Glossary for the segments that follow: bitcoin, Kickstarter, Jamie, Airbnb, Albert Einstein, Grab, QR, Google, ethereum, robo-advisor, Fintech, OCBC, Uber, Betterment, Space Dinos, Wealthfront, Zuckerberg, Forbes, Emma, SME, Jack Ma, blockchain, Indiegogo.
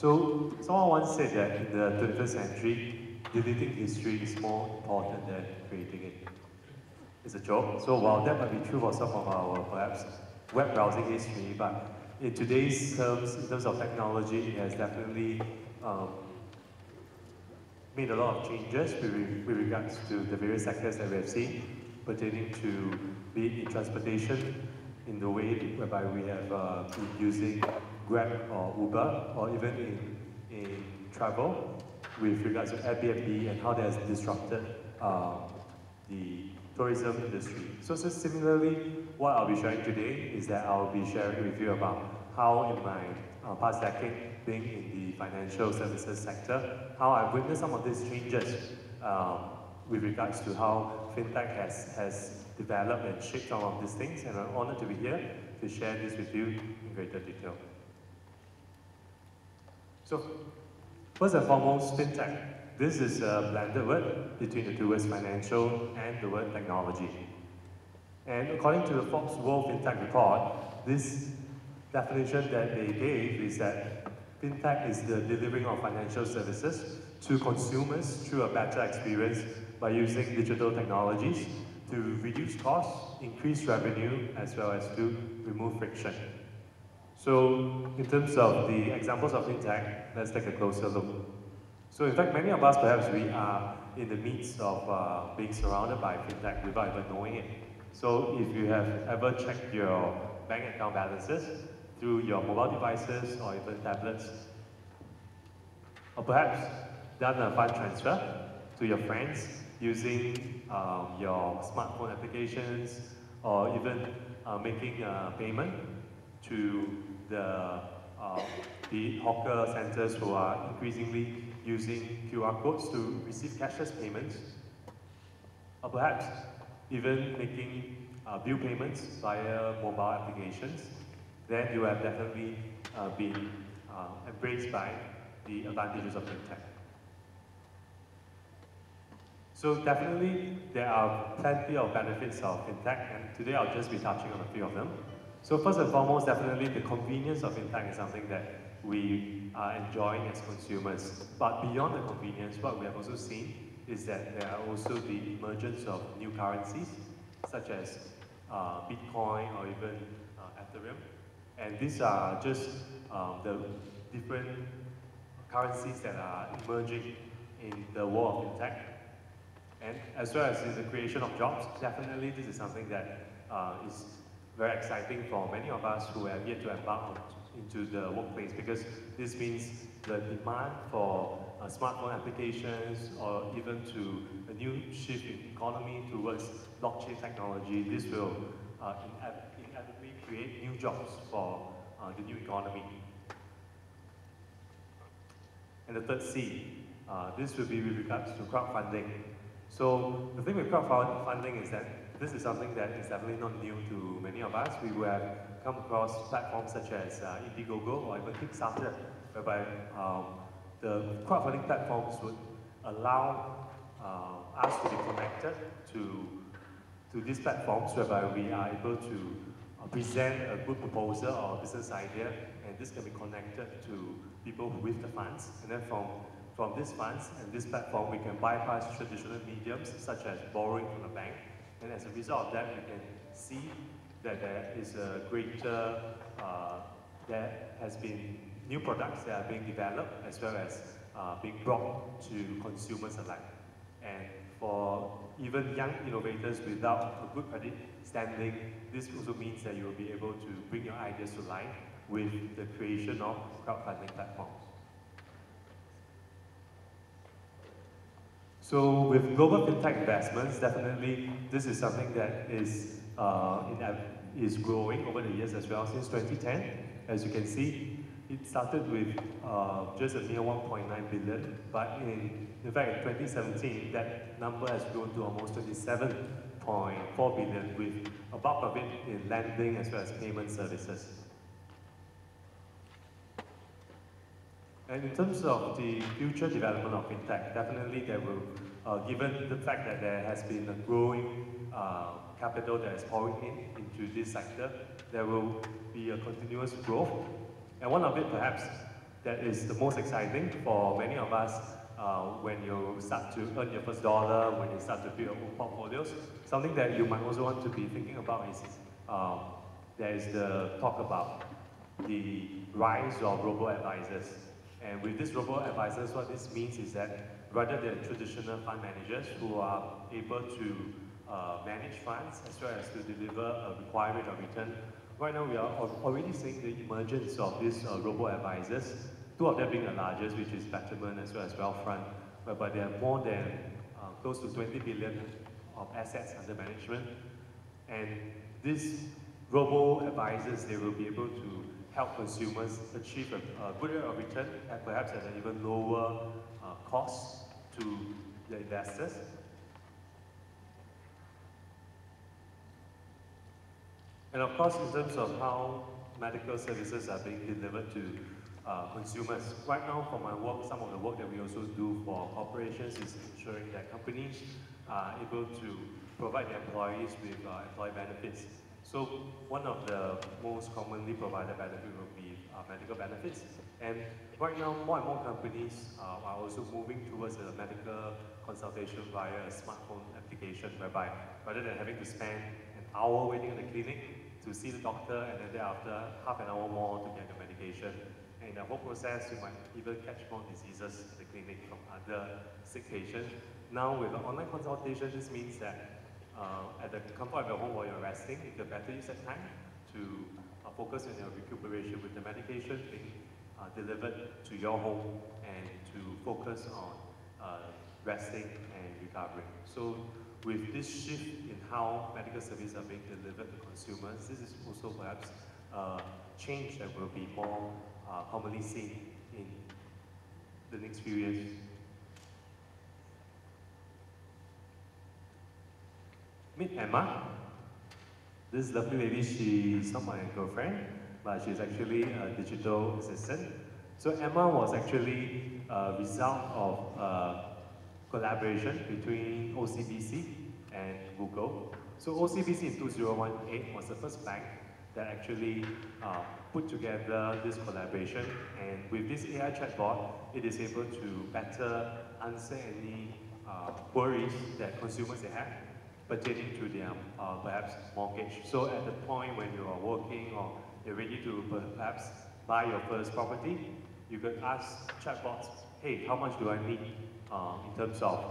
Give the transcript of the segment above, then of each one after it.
So someone once said that in the 21st century, deleting history is more important than creating it. It's a joke. So while that might be true for some of our, perhaps, web browsing history, but in today's terms, in terms of technology, it has definitely made a lot of changes with regards to the various sectors that we have seen, pertaining to, be it in transportation, in the way whereby we have been using Grab or Uber, or even in travel, with regards to Airbnb and how that has disrupted the tourism industry. So similarly, what I'll be sharing today is that I'll be sharing with you about how in my past decade being in the financial services sector, how I've witnessed some of these changes with regards to how fintech has developed and shaped some of these things, and I'm honored to be here to share this with you in greater detail. So, first and foremost, fintech. This is a blended word between the two words financial and the word technology. And according to the Forbes World Fintech Report, this definition that they gave is that fintech is the delivering of financial services to consumers through a better experience by using digital technologies to reduce costs, increase revenue, as well as to remove friction. So in terms of the examples of fintech, let's take a closer look. So in fact, many of us, perhaps we are in the midst of being surrounded by fintech without even knowing it. So if you have ever checked your bank account balances through your mobile devices or even tablets, or perhaps done a fund transfer to your friends using your smartphone applications, or even making a payment to the hawker centers who are increasingly using QR codes to receive cashless payments, or perhaps even making bill payments via mobile applications, then you have definitely been embraced by the advantages of fintech. So definitely, there are plenty of benefits of fintech, and today I'll just be touching on a few of them. So first and foremost, definitely the convenience of fintech is something that we are enjoying as consumers. But beyond the convenience, what we have also seen is that there are also the emergence of new currencies, such as bitcoin or even ethereum. And these are just the different currencies that are emerging in the world of fintech. And as well as in the creation of jobs, definitely this is something that is very exciting for many of us who have yet to embark on into the workplace, because this means the demand for smartphone applications, or even to a new shift in economy towards blockchain technology. This will inevitably create new jobs for the new economy. And the third C, this will be with regards to crowdfunding. So the thing with crowdfunding is that this is something that is definitely not new to many of us. We were come across platforms such as Indiegogo or even Kickstarter, whereby the crowdfunding platforms would allow us to be connected to these platforms, whereby we are able to present a good proposal or a business idea, and this can be connected to people with the funds. And then from these funds and this platform, we can bypass traditional mediums such as borrowing from the bank. And as a result of that, we can see that there is a greater, there has been new products that are being developed as well as being brought to consumers alike. And for even young innovators without a good credit standing, this also means that you will be able to bring your ideas to life with the creation of crowdfunding platforms. So with global fintech investments, definitely this is something that is growing over the years as well. Since 2010, as you can see, it started with just a mere 1.9 billion, but in fact, in 2017, that number has grown to almost 27.4 billion, with a bulk of it in lending as well as payment services. And in terms of the future development of fintech, definitely there will, given the fact that there has been a growing capital that is pouring into this sector, there will be a continuous growth. And one of it perhaps that is the most exciting for many of us when you start to earn your first dollar, when you start to build your own portfolios. Something that you might also want to be thinking about is there is the talk about the rise of robo-advisors. And with this robo-advisors, what this means is that rather than traditional fund managers who are able to manage funds as well as to deliver a required rate of return, right now we are already seeing the emergence of these robo-advisors, two of them being the largest, which is Betterment as well as Wealthfront, but they have more than close to 20 billion of assets under management. And these robo-advisors, they will be able to help consumers achieve a good rate of return and perhaps at an even lower cost to the investors. And of course, in terms of how medical services are being delivered to consumers. Right now, for my work, some of the work that we also do for corporations is ensuring that companies are able to provide their employees with employee benefits. So one of the most commonly provided benefits will be medical benefits. And right now, more and more companies are also moving towards a medical consultation via a smartphone application, whereby rather than having to spend an hour waiting in the clinic to see the doctor and then thereafter half an hour more to get your medication. And in the whole process, you might even catch more diseases in the clinic from other sick patients. Now with the online consultation, this means that at the comfort of your home while you're resting, you can better use that time to focus on your recuperation with the medication being delivered to your home and to focus on resting and recovering. So with this shift in how medical services are being delivered to consumers, this is also perhaps a change that will be more commonly seen in the next few years. Meet Emma. This lovely lady, she's not my girlfriend, but she's actually a digital assistant. So Emma was actually a result of a collaboration between OCBC and Google. So OCBC in 2018 was the first bank that actually put together this collaboration. And with this AI chatbot, it is able to better answer any queries that consumers have pertaining to their perhaps mortgage. So at the point when you are working or you're ready to perhaps buy your first property, you could ask chatbots, hey, how much do I need in terms of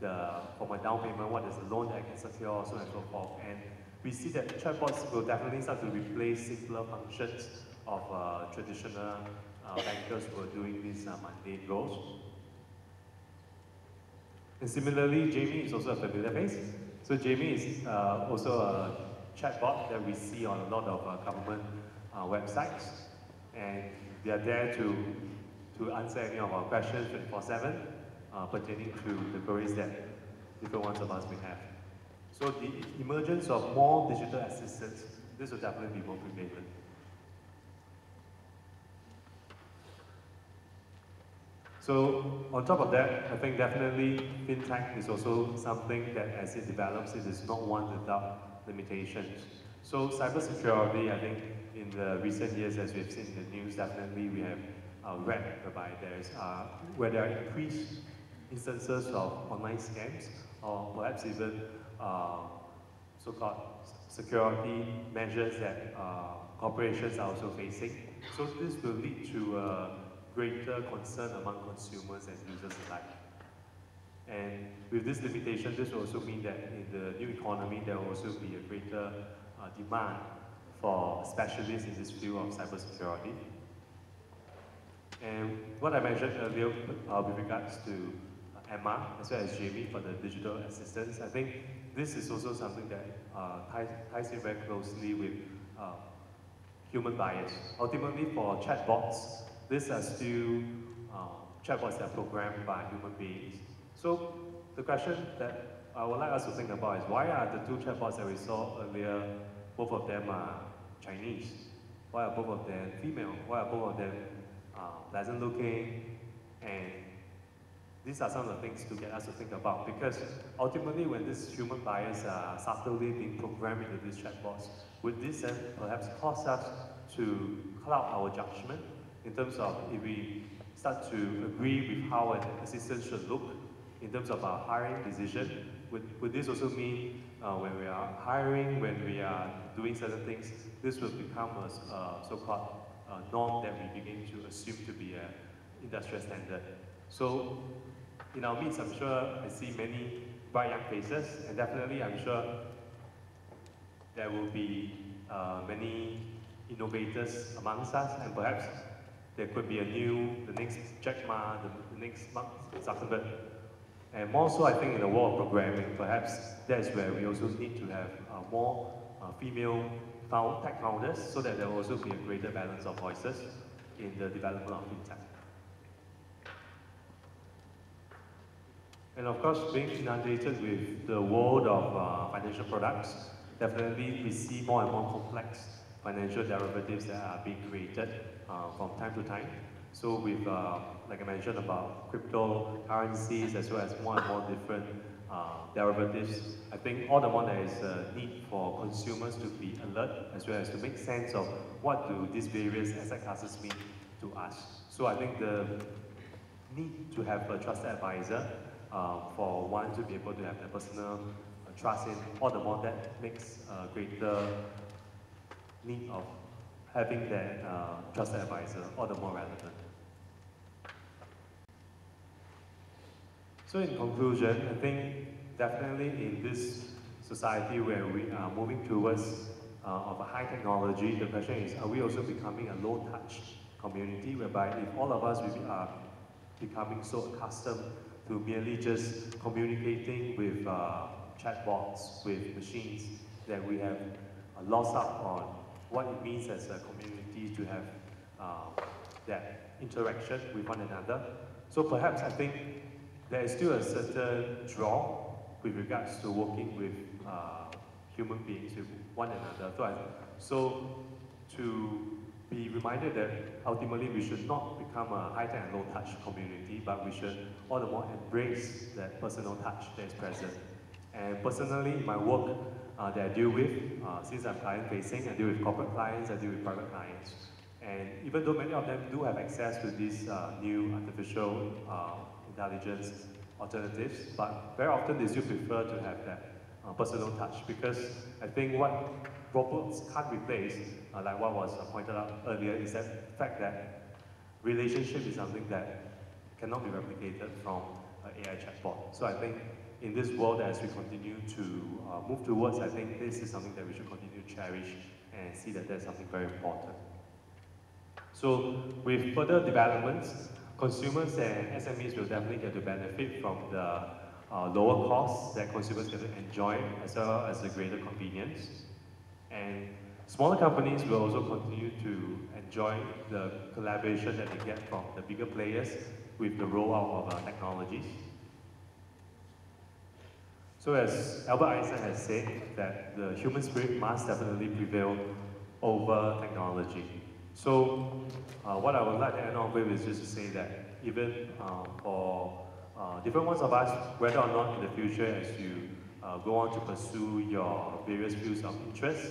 for my down payment, what is the loan that I can secure, so on and so forth. And we see that chatbots will definitely start to replace simpler functions of traditional bankers who are doing these mundane roles. And similarly, Jamie is also a familiar face. So Jamie is also a chatbot that we see on a lot of government websites, and they are there to answer any of our questions 24/7 pertaining to the queries that different ones of us may have. So the emergence of more digital assistants, this will definitely be more prevalent. So on top of that, I think definitely fintech is also something that as it develops, it is not one without limitations. So cybersecurity, I think in the recent years, as we've seen in the news, definitely we have read whereby there are increased instances of online scams or perhaps even so-called security measures that corporations are also facing. So this will lead to greater concern among consumers and users alike. And with this limitation, this will also mean that in the new economy, there will also be a greater demand for specialists in this field of cybersecurity. And what I mentioned earlier with regards to Emma, as well as Jamie for the digital assistants, I think this is also something that ties in very closely with human bias. Ultimately, for chatbots, these are still chatbots that are programmed by human beings. So the question that I would like us to think about is why are the two chatbots that we saw earlier, both of them are Chinese? Why are both of them female? Why are both of them pleasant looking? And these are some of the things to get us to think about, because ultimately when these human bias are subtly being programmed into these chatbots, would this then perhaps cause us to cloud our judgment in terms of if we start to agree with how an assistant should look in terms of our hiring decision. Would this also mean when we are hiring, when we are doing certain things, this will become a so-called norm that we begin to assume to be an industrial standard. So in our midst, I'm sure I see many bright young faces, and definitely I'm sure there will be many innovators amongst us, and perhaps there could be a new, the next Jack Ma, the next Mark Zuckerberg. And more so, I think, in the world of programming, perhaps that's where we also need to have more female tech founders, so that there will also be a greater balance of voices in the development of fintech. And of course, being inundated with the world of financial products, definitely we see more and more complex financial derivatives that are being created from time to time. So we've, like I mentioned, about cryptocurrencies as well as more and more different derivatives. I think all the more there is a need for consumers to be alert as well as to make sense of what do these various asset classes mean to us. So I think the need to have a trusted advisor for one to be able to have their personal trust in, all the more that makes a greater need of having that trusted advisor, all the more relevant. So in conclusion, I think definitely in this society where we are moving towards of a high technology, the question is, are we also becoming a low-touch community, whereby if all of us we are becoming so accustomed to merely just communicating with chatbots, with machines, that we have lost out on what it means as a community to have that interaction with one another. So perhaps I think there is still a certain draw with regards to working with human beings, with one another. So to be reminded that ultimately we should not become a high-tech and low-touch community, but we should all the more embrace that personal touch that is present. And personally, my work that I deal with, since I'm client-facing, I deal with corporate clients, I deal with private clients. And even though many of them do have access to these new artificial intelligence alternatives, but very often they still prefer to have that personal touch, because I think what robots can't replace, like what was pointed out earlier, is that fact that relationship is something that cannot be replicated from an AI chatbot. So I think in this world, as we continue to move towards, I think this is something that we should continue to cherish and see that there's something very important. So with further developments, consumers and SMEs will definitely get to benefit from the lower costs that consumers get to enjoy, as well as the greater convenience. And smaller companies will also continue to enjoy the collaboration that they get from the bigger players with the rollout of our technologies. So as Albert Einstein has said, that the human spirit must definitely prevail over technology. So what I would like to end off with is just to say that even for different ones of us, whether or not in the future as you go on to pursue your various fields of interest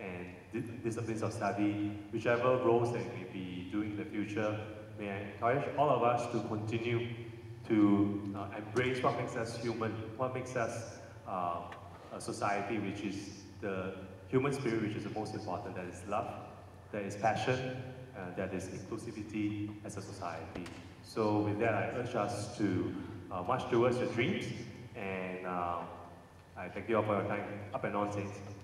and disciplines of study, whichever roles that you may be doing in the future, may I encourage all of us to continue to embrace what makes us human, what makes us a society, which is the human spirit, which is the most important, that is love, there is passion, that is inclusivity as a society. So with that, I urge us to march towards your dreams, and I thank you all for your time. Up and on, saints.